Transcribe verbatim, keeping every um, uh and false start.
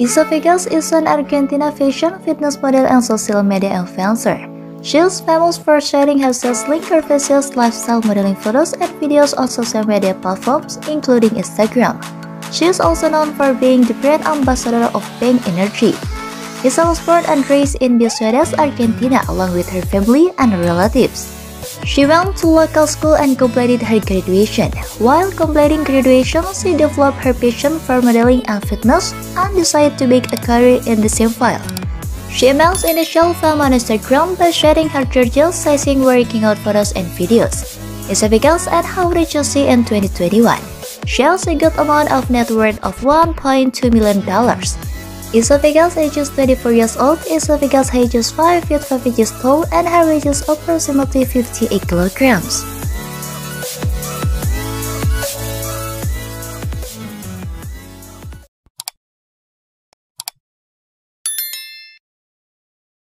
Issa Vegas is an Argentina fashion, fitness model, and social media influencer. She is famous for sharing herself linked curvaceous lifestyle modeling photos and videos on social media platforms, including Instagram. She is also known for being the brand ambassador of Bang Energy. Issa was born and raised in Buenos Aires, Argentina, along with her family and relatives. She went to local school and completed her graduation. While completing graduation, she developed her passion for modeling and fitness and decided to make a career in the same field. She amassed initial fame on Instagram by sharing her gorgeous, sizing, working out photos and videos. Issa Vegas at how rich is she in twenty twenty-one. She has a good amount of net worth of one point two million dollars. Issa Vegas ages twenty-four years old. Issa Vegas ages five feet five inches tall and her weight is approximately fifty-eight kilograms.